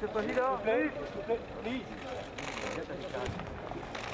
C'est pas lui là.